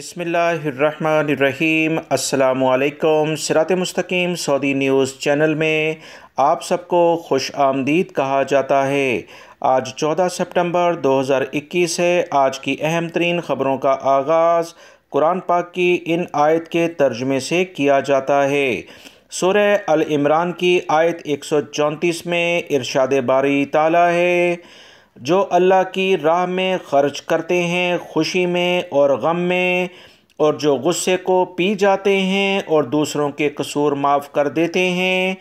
बिस्मिल्लाहिर्रहमानिर्रहीम। अस्सलामुअलैकुम। सिराते मुस्तकीम Saudi news channel में आप सबको खुश आमदीद कहा जाता है। आज 14 सितंबर 2021 है। आज की अहम तरीन ख़बरों का आगाज़ कुरान पाक की इन आयत के तर्जमे से किया जाता है। सूरे अल इमरान की आयत 134 में इरशाद बारी ताला है, जो अल्लाह की राह में खर्च करते हैं खुशी में और गम में, और जो गुस्से को पी जाते हैं और दूसरों के कसूर माफ़ कर देते हैं,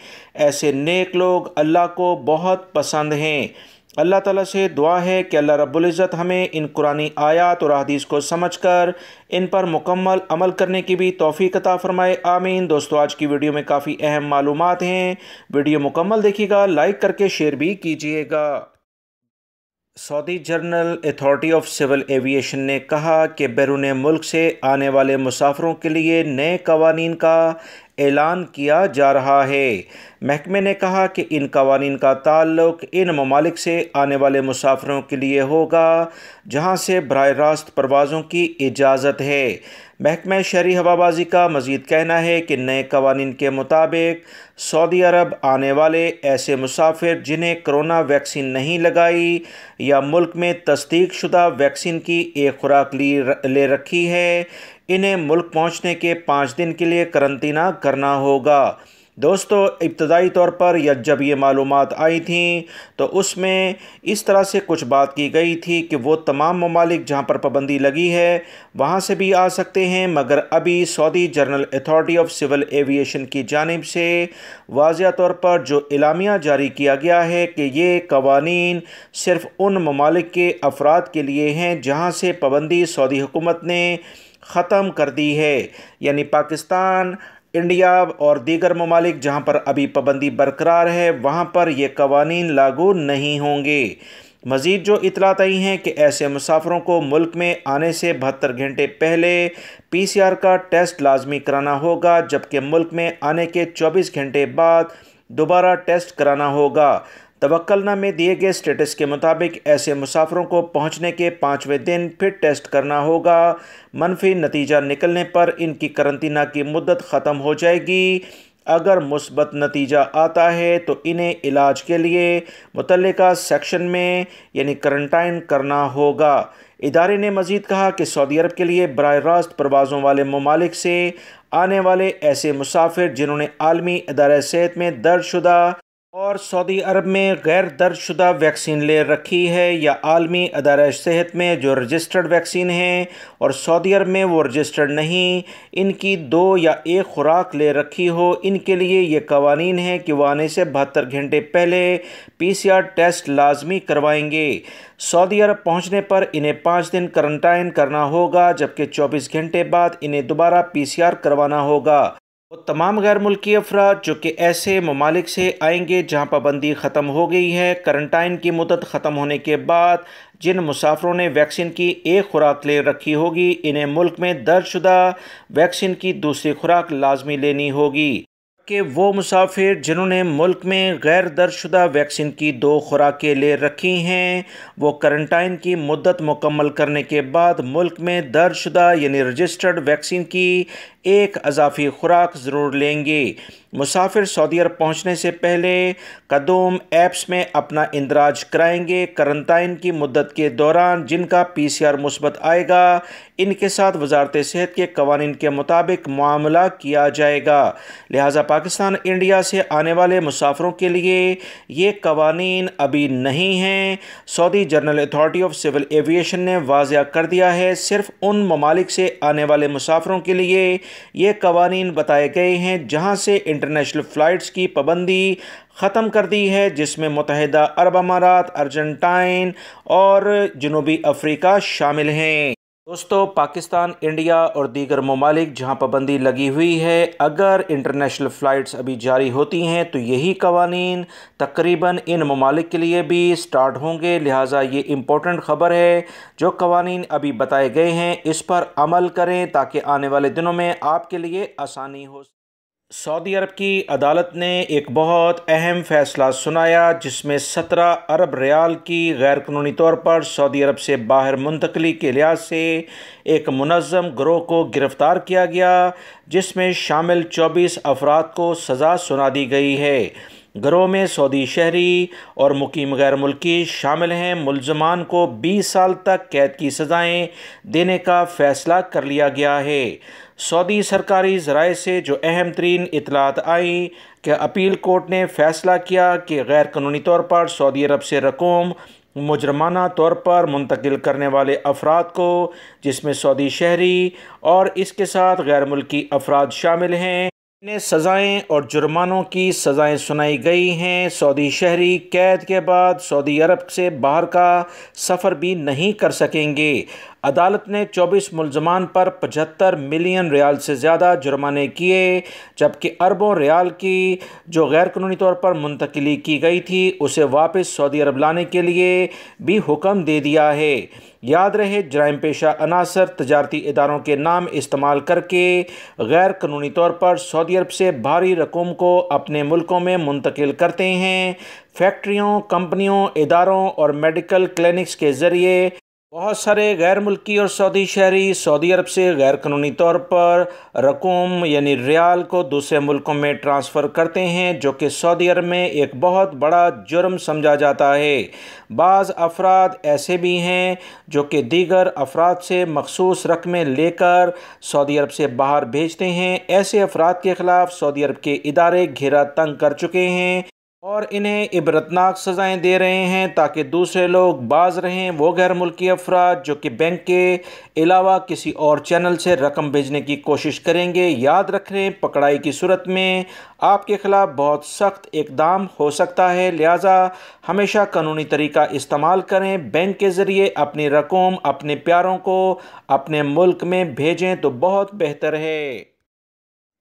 ऐसे नेक लोग अल्लाह को बहुत पसंद हैं। अल्लाह ताला से दुआ है कि अल्लाह रब्बुल इज़्ज़त हमें इन कुरानी आयत और हदीस को समझकर इन पर मुकम्मल अमल करने की भी तौफीक अता फ़रमाए, आमीन। दोस्तों, आज की वीडियो में काफ़ी अहम मालूमात हैं, वीडियो मुकम्मल देखिएगा, लाइक करके शेयर भी कीजिएगा। Saudi general authority of civil aviation ने कहा कि बैरून मुल्क से आने वाले मुसाफिरों के लिए नए कवानीन का ऐलान किया जा रहा है। महकमे ने कहा कि इन कवानीन का ताल्लुक इन ममालिक से आने वाले मुसाफिरों के लिए होगा जहां से बराह रास्त परवाज़ों की इजाज़त है। महकमा शहरी हवाबाजी का मज़ीद कहना है कि नए कवानीन के मुताबिक सऊदी अरब आने वाले ऐसे मुसाफिर जिन्हें कोरोना वैक्सीन नहीं लगाई या मुल्क में तस्दीक शुदा वैक्सीन की एक खुराक ले रखी है, इन्हें मुल्क पहुंचने के 5 दिन के लिए करंतना करना होगा। दोस्तों, इब्तदाई तौर पर या जब ये मालूमात आई थी तो उसमें इस तरह से कुछ बात की गई थी कि वो तमाम ममालिक जहाँ पर पाबंदी लगी है वहाँ से भी आ सकते हैं, मगर अभी Saudi general authority of civil aviation की जानिब से वाज़ेह तौर पर जो इलामिया जारी किया गया है कि ये कवानीन सिर्फ उन ममालिक के अफराद के लिए हैं जहाँ से पाबंदी सऊदी हुकूमत ने ख़त्म कर दी है, यानी पाकिस्तान, इंडिया और दीगर ममालिक जहाँ पर अभी पाबंदी बरकरार है वहाँ पर ये कवानीन लागू नहीं होंगे। मज़ीद जो इतलात आई हैं कि ऐसे मुसाफिरों को मुल्क में आने से 72 घंटे पहले पीसीआर का टेस्ट लाजमी कराना होगा, जबकि मुल्क में आने के 24 घंटे बाद दोबारा टेस्ट कराना होगा। तवक्कलना में दिए गए स्टेटस के मुताबिक ऐसे मुसाफिरों को पहुंचने के 5वें दिन फिर टेस्ट करना होगा। मनफी नतीजा निकलने पर इनकी करंतना की मुद्दत ख़त्म हो जाएगी। अगर मुस्बत नतीजा आता है तो इन्हें इलाज के लिए मुतल्लिका सेक्शन में यानी करंटाइन करना होगा। इदारे ने मज़ीद कहा कि सऊदी अरब के लिए बराह रास्त परवाज़ों वाले ममालिक से आने वाले ऐसे मुसाफिर जिन्होंने आलमी इदारे सेहत में दर्जशुदा और सऊदी अरब में गैर दर्जशुदा वैक्सीन ले रखी है या आलमी अदारा सेहत में जो रजिस्टर्ड वैक्सीन है और सऊदी अरब में वो रजिस्टर्ड नहीं, इनकी 2 या 1 खुराक ले रखी हो, इनके लिए ये कवानीन है कि वह आने से 72 घंटे पहले पीसीआर टेस्ट लाजमी करवाएंगे। सऊदी अरब पहुंचने पर इन्हें 5 दिन करंटाइन करना होगा, जबकि 24 घंटे बाद इन्हें दोबारा पीसीआर करवाना होगा। वो तमाम गैर मुल्की अफराद जो कि ऐसे ममालिक से आएंगे जहाँ पाबंदी ख़त्म हो गई है, करंटाइन की मुदत ख़त्म होने के बाद जिन मुसाफिरों ने वैक्सीन की एक खुराक ले रखी होगी, इन्हें मुल्क में दर्जशुदा वैक्सीन की दूसरी खुराक लाजमी लेनी होगी, कि वो मुसाफिर जिन्होंने मुल्क में गैर दर्जशुदा वैक्सीन की 2 खुराकें ले रखी हैं वो करंटाइन की मुद्दत मुकम्मल करने के बाद मुल्क में दर्जशुदा यानी रजिस्टर्ड वैक्सीन की 1 अजाफी खुराक ज़रूर लेंगे। मुसाफिर सऊदी अरब पहुँचने से पहले कदम ऐप्स में अपना इंदराज कराएंगे। करंटाइन की मुद्दत के दौरान जिनका पीसीआर मुस्बत आएगा, इनके साथ वजारत सेहत के कवानीन के मुताबिक मामला किया जाएगा। लिहाजा पाकिस्तान, इंडिया से आने वाले मुसाफिरों के लिए ये कवानीन अभी नहीं हैं। Saudi general authority of civil aviation ने वाज़ेह कर दिया है, सिर्फ उन ममालिक से आने वाले मुसाफिरों के लिए ये कवानीन बताए गए हैं जहाँ से इंटरनेशनल फ़्लाइट्स की पाबंदी ख़त्म कर दी है, जिसमें मुतहेदा अरब मारात, अर्जेंटाइन और जनूबी अफ्रीका शामिल हैं। दोस्तों, पाकिस्तान, इंडिया और दीगर ममालिक जहाँ पाबंदी लगी हुई है, अगर इंटरनेशनल फ़्लाइट्स अभी जारी होती हैं तो यही कवानीन तकरीबन इन ममालिक के लिए भी स्टार्ट होंगे। लिहाजा ये इम्पोर्टेंट ख़बर है, जो कवानीन अभी बताए गए हैं इस पर अमल करें ताकि आने वाले दिनों में आपके लिए आसानी हो। सऊदी अरब की अदालत ने एक बहुत अहम फ़ैसला सुनाया जिसमें 17 अरब रियाल की गैर कानूनी तौर पर सऊदी अरब से बाहर मुंतकली के लिहाज से एक मुनज़्ज़म गिरोह को गिरफ़्तार किया गया जिसमें शामिल 24 अफराद को सज़ा सुना दी गई है। गिरोह में सऊदी शहरी और मुकीम गैर मुल्की शामिल हैं। मुलजमान को 20 साल तक कैद की सज़ाएँ देने का फ़ैसला कर लिया गया है। सऊदी सरकारी ज़राए से जो अहम तरीन इतलात आई कि अपील कोर्ट ने फ़ैसला किया कि गैर कानूनी तौर पर सऊदी अरब से रकूम मुजरमाना तौर पर मुंतकिल करने वाले अफराद को, जिसमें सऊदी शहरी और इसके साथ गैर मुल्की अफराद शामिल हैं, इन्हें सज़ाएँ और जुर्मानों की सज़ाएँ सुनाई गई हैं। सऊदी शहरी कैद के बाद सऊदी अरब से बाहर का सफ़र भी नहीं कर सकेंगे। अदालत ने 24 मुलजमान पर 75 मिलियन रियाल से ज़्यादा जुर्माने किए, जबकि अरबों रियाल की जो गैर कानूनी तौर पर मुंतकिली की गई थी उसे वापस सऊदी अरब लाने के लिए भी हुक्म दे दिया है। याद रहे, जराइम पेशा अनासर तजारती इदारों के नाम इस्तेमाल करके गैर कानूनी तौर पर सऊदी अरब से भारी रकूम को अपने मुल्कों में मुंतकिल करते हैं। फैक्ट्रियों, कंपनियों, इदारों और मेडिकल क्लिनिक्स के ज़रिए बहुत सारे गैर मुल्की और सऊदी शहरी सऊदी अरब से गैर कानूनी तौर पर रकूम यानी रियाल को दूसरे मुल्कों में ट्रांसफ़र करते हैं, जो कि सऊदी अरब में एक बहुत बड़ा जुर्म समझा जाता है। बाज़ अफराद ऐसे भी हैं जो कि दीगर अफराद से मखसूस रकमें लेकर सऊदी अरब से बाहर भेजते हैं। ऐसे अफराद के ख़िलाफ़ सऊदी अरब के इदारे घेरा तंग कर चुके हैं और इन्हें इबरतनाक सज़ाएँ दे रहे हैं ताकि दूसरे लोग बाज रहें। वो गैर मुल्की अफराद जो कि बैंक के अलावा किसी और चैनल से रकम भेजने की कोशिश करेंगे, याद रखें पकड़ाई की सूरत में आपके ख़िलाफ़ बहुत सख्त इकदाम हो सकता है। लिहाजा हमेशा कानूनी तरीका इस्तेमाल करें। बैंक के ज़रिए अपनी रकूम अपने प्यारों को अपने मुल्क में भेजें तो बहुत बेहतर है।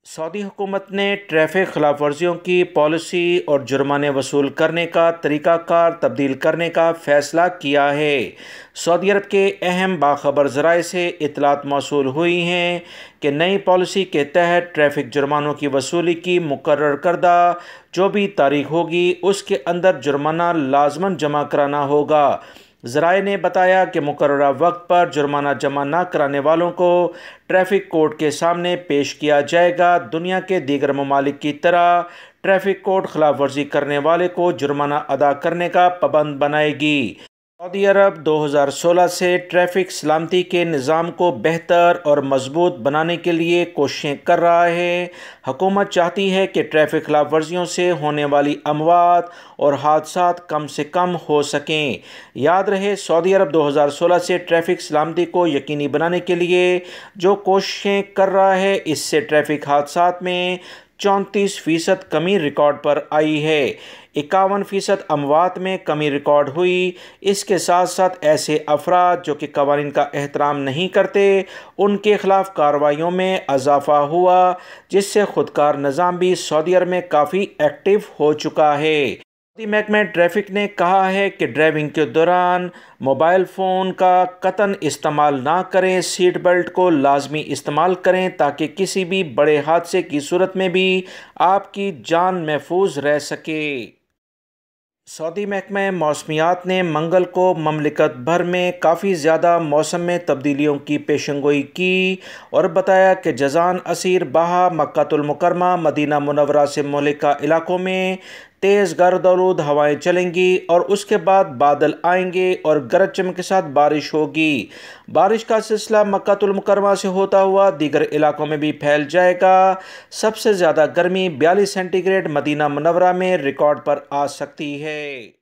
सऊदी हुकूमत ने ट्रैफिक खिलाफ वर्जियों की पॉलिसी और जुर्माने वसूल करने का तरीक़ाकार तब्दील करने का फ़ैसला किया है। सऊदी अरब के अहम बाखबर ज़राए से इतलात मौसूल हुई हैं कि नई पॉलिसी के तहत ट्रैफिक जुर्मानों की वसूली की मुकर्रर करदा जो भी तारीख होगी उसके अंदर जुर्माना लाजमन जमा कराना होगा। ज़राए ने बताया कि मुकर्ररा वक्त पर जुर्माना जमा ना कराने वालों को ट्रैफिक कोर्ट के सामने पेश किया जाएगा। दुनिया के दीगर ममालिक की तरह ट्रैफिक कोर्ट खिलाफ वर्जी करने वाले को जुर्माना अदा करने का पाबंद बनाएगी। सऊदी अरब 2016 से ट्रैफिक सलामती के निज़ाम को बेहतर और मजबूत बनाने के लिए कोशिशें कर रहा है। हुकूमत चाहती है कि ट्रैफिक खिलाफ वर्जियों से होने वाली अमवात और हादसा कम से कम हो सकें। याद रहे, सऊदी अरब 2016 से ट्रैफिक सलामती को यकीनी बनाने के लिए जो कोशिशें कर रहा है, इससे ट्रैफिक हादसा में 34% कमी रिकॉर्ड पर आई है। 51% अमवात में कमी रिकॉर्ड हुई। इसके साथ साथ ऐसे अफराद जो कि कवानीन का एहतराम नहीं करते उनके ख़िलाफ़ कार्रवाइयों में इजाफा हुआ, जिससे खुदकार निज़ाम भी सऊदी अरब में काफ़ी एक्टिव हो चुका है। सऊदी महकमा ट्रैफिक ने कहा है कि ड्राइविंग के दौरान मोबाइल फ़ोन का कतन इस्तेमाल ना करें। सीट बेल्ट को लाजमी इस्तेमाल करें ताकि किसी भी बड़े हादसे की सूरत में भी आपकी जान महफूज रह सके। सऊदी महकमा मौसमियात ने मंगल को ममलिकत भर में काफ़ी ज़्यादा मौसम में तब्दीलियों की पेशनगोई की और बताया कि जजान, असीर, बाहा, मक्का अल मुकरमा, मदीना मनवरा से मुल्का इलाकों में तेज़ गर्द आलूद हवाएँ चलेंगी और उसके बाद बादल आएंगे और गरज चमक के साथ बारिश होगी। बारिश का सिलसिला मक्का अल मुकरमा से होता हुआ दीगर इलाकों में भी फैल जाएगा। सबसे ज़्यादा गर्मी 42 सेंटीग्रेड मदीना मनवरा में रिकॉर्ड पर आ सकती है।